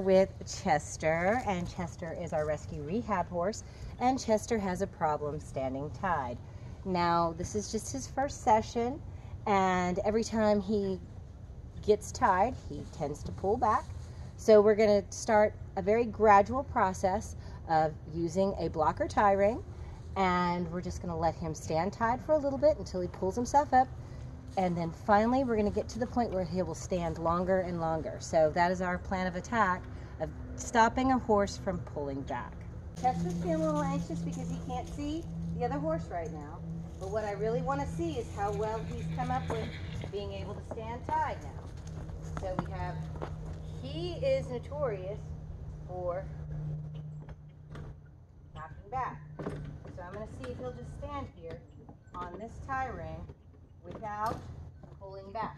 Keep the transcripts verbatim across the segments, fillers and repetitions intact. with Chester, and Chester is our rescue rehab horse, and Chester has a problem standing tied. Now, this is just his first session, and every time he gets tied, he tends to pull back. So we're going to start a very gradual process of using a blocker tie ring, and we're just going to let him stand tied for a little bit until he pulls himself up, and then finally we're going to get to the point where he will stand longer and longer. So that is our plan of attack, of stopping a horse from pulling back. Chester's feeling a little anxious because he can't see the other horse right now, but what I really want to see is how well he's come up with being able to stand tied now. So we have, he is notorious for knocking back. So I'm going to see if he'll just stand here on this tie ring without pulling back.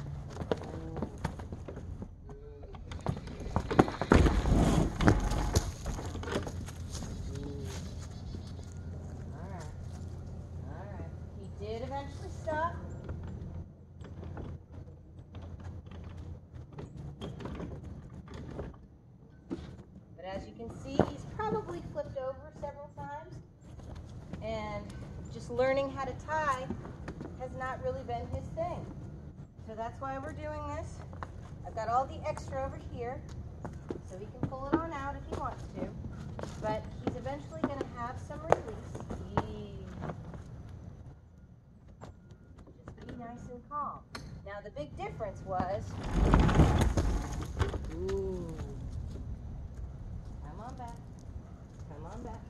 Alright. Alright. He did eventually stop. But as you can see, he's probably flipped over several times. And just learning how to tie has not really been his thing. So that's why we're doing this. I've got all the extra over here, so he can pull it on out if he wants to. But he's eventually going to have some release. Just be nice and calm. Now the big difference was, ooh, come on back, come on back.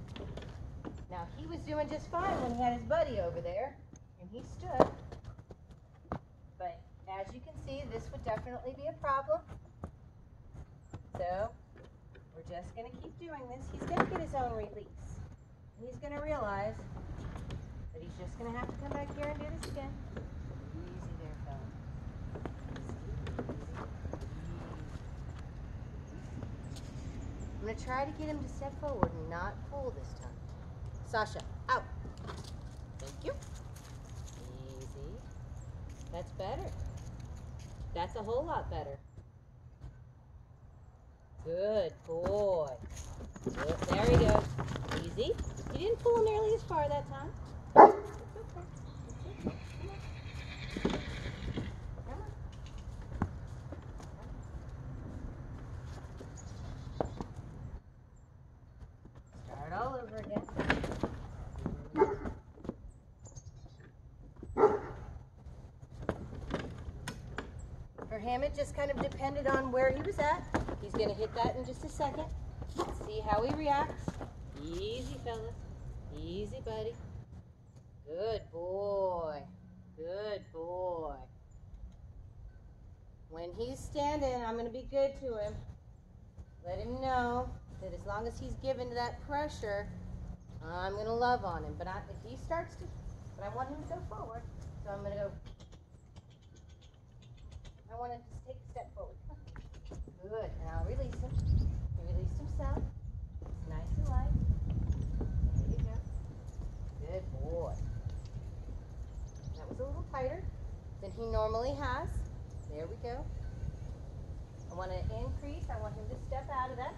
Now he was doing just fine when he had his buddy over there. He stood, but as you can see, this would definitely be a problem. So we're just going to keep doing this. He's going to get his own release, and he's going to realize that he's just going to have to come back here and do this again. Easy there, fella. I'm going to try to get him to step forward and not pull this time. Sasha, out. Thank you. That's better. That's a whole lot better. Good boy. Good. There he goes. Easy. You didn't pull him nearly as far that time. It's okay. It's okay. Come on. Come on. Start all over again. For him, it just kind of depended on where he was at. He's going to hit that in just a second. Let's see how he reacts. Easy, fellas. Easy, buddy. Good boy. Good boy. When he's standing, I'm going to be good to him. Let him know that as long as he's given to that pressure, I'm going to love on him. But I, if he starts to, but I want him to go forward, so I'm going to go. I want to just take a step forward. Good. And I'll release him. He released himself. It's nice and light. There you go. Good boy. That was a little tighter than he normally has. There we go. I want to increase. I want him to step out of that.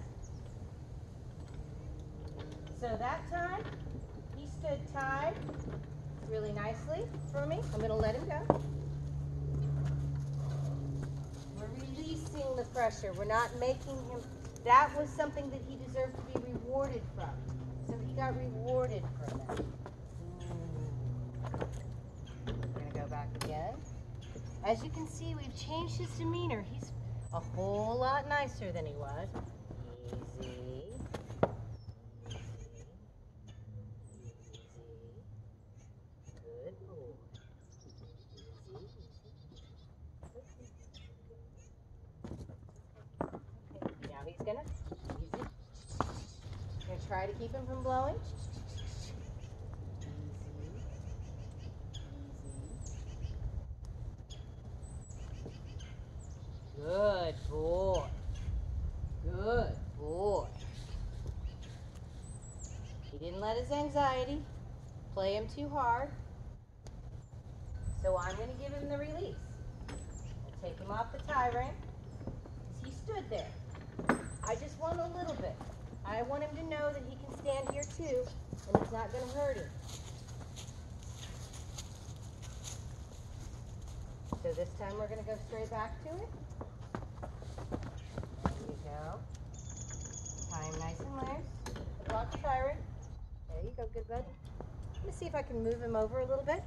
So that time, he stood tied really nicely for me. I'm going to let him go. The pressure. We're not making him. That was something that he deserved to be rewarded from. So he got rewarded for that. We're going to go back again. As you can see, we've changed his demeanor. He's a whole lot nicer than he was. Easy. Easy. Good boy. Easy. Gonna, easy. Gonna try to keep him from blowing. Easy. Easy. Good boy. Good boy. He didn't let his anxiety play him too hard. So I'm gonna give him the release. I'll take him off the tie ring. He stood there. I just want a little bit. I want him to know that he can stand here too, and it's not going to hurt him. So this time we're going to go straight back to it. There you go. Tie him nice and loose. The blocker tie ring. There you go, good buddy. Let me see if I can move him over a little bit.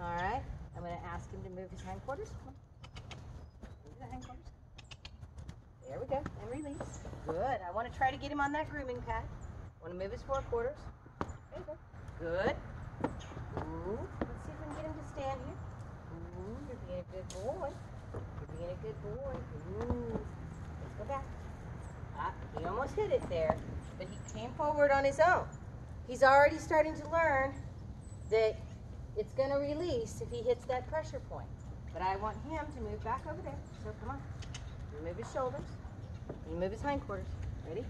All right. I'm going to ask him to move his hindquarters. Come on. Move the hindquarters. There we go. And release. Good. I want to try to get him on that grooming pad. I want to move his forequarters. There you go. Good. Ooh. Let's see if we can get him to stand here. Ooh, you're being a good boy. You're being a good boy. Ooh. Let's go back. Ah, he almost hit it there, but he came forward on his own. He's already starting to learn that it's going to release if he hits that pressure point. But I want him to move back over there. So come on. You move his shoulders. You move his hindquarters. Ready?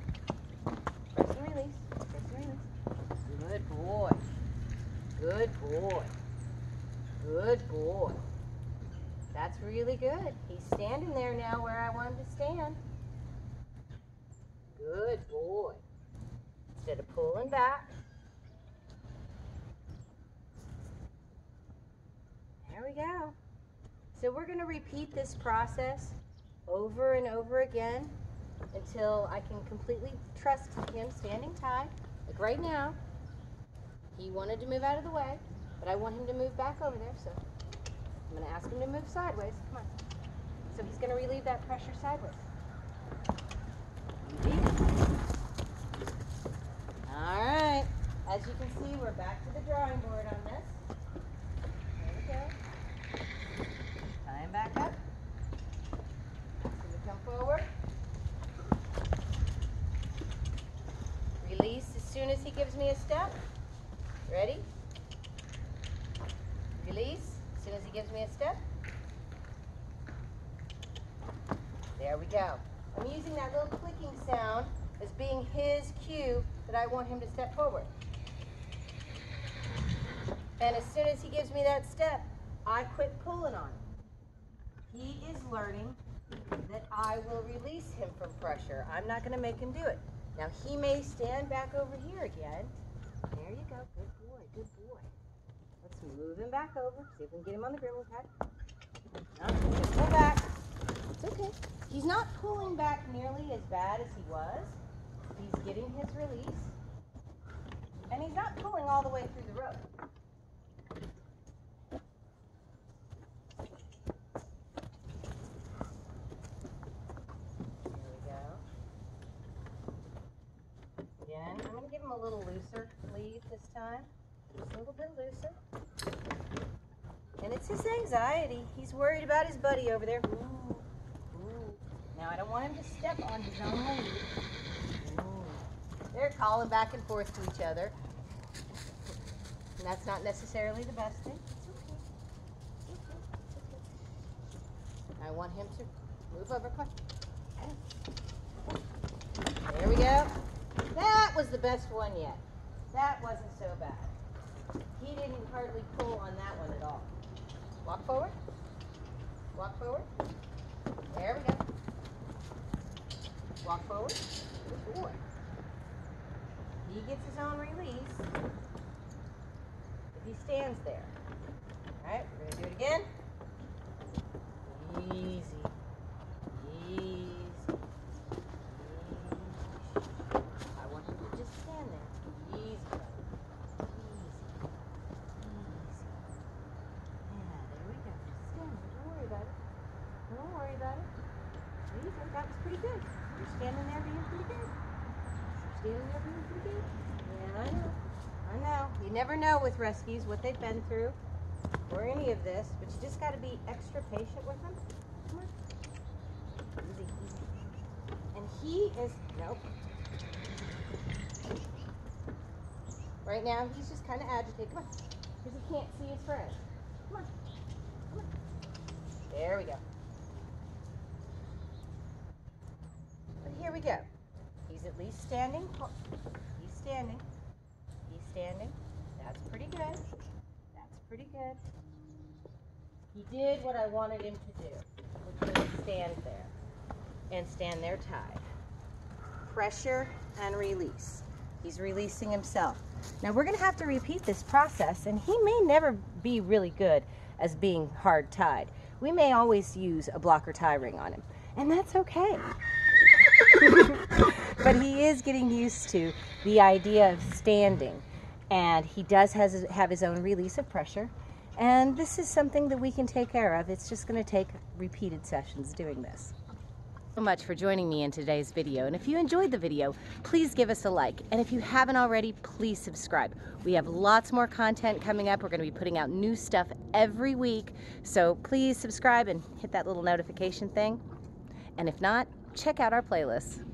Press and release. Press and release. Good boy. Good boy. Good boy. That's really good. He's standing there now where I want him to stand. Good boy. Instead of pulling back. There we go. So we're going to repeat this process over and over again until I can completely trust him standing tight. Like right now, he wanted to move out of the way, but I want him to move back over there, so I'm going to ask him to move sideways. Come on. So he's going to relieve that pressure sideways. All right. As you can see, we're back to the drawing board on this. Back up. So come forward. Release as soon as he gives me a step. Ready? Release as soon as he gives me a step. There we go. I'm using that little clicking sound as being his cue that I want him to step forward. And as soon as he gives me that step, I quit pulling on him. He is learning that I will release him from pressure. I'm not going to make him do it. Now, he may stand back over here again. There you go. Good boy. Good boy. Let's move him back over. See if we can get him on the grooming pad. No, just pull back. It's okay. He's not pulling back nearly as bad as he was. He's getting his release. And he's not pulling all the way through the rope. A little looser lead this time, a little bit looser, and it's his anxiety. He's worried about his buddy over there. Ooh, ooh. Now I don't want him to step on his own lead. Ooh. They're calling back and forth to each other, and that's not necessarily the best thing. It's okay. It's okay. It's okay. I want him to move over. There we go. That was the best one yet. That wasn't so bad. He didn't hardly pull on that one at all. Walk forward. Walk forward. There we go. Walk forward. Good boy. He gets his own release if he stands there. All right, we're going to do it again. Easy. That was pretty good. You're standing there being pretty good. You're standing there being pretty good. Yeah, I know. I know. You never know with rescues what they've been through or any of this, but you just got to be extra patient with them. Come on. Easy, easy. And he is, nope. Right now, he's just kind of agitated. Come on. Because he can't see his friend. Come on. Come on. There we go. Here we go. He's at least standing. He's standing. He's standing. That's pretty good. That's pretty good. He did what I wanted him to do, which was stand there and stand there tied. pressure and release. He's releasing himself. Now we're gonna have to repeat this process, and he may never be really good as being hard tied. We may always use a blocker tie ring on him, and that's okay. But he is getting used to the idea of standing, and he does has, have his own release of pressure, and this is something that we can take care of. It's just going to take repeated sessions doing this. So much for joining me in today's video, and if you enjoyed the video, please give us a like, and if you haven't already, please subscribe. We have lots more content coming up. We're going to be putting out new stuff every week, so please subscribe and hit that little notification thing, and if not, check out our playlists.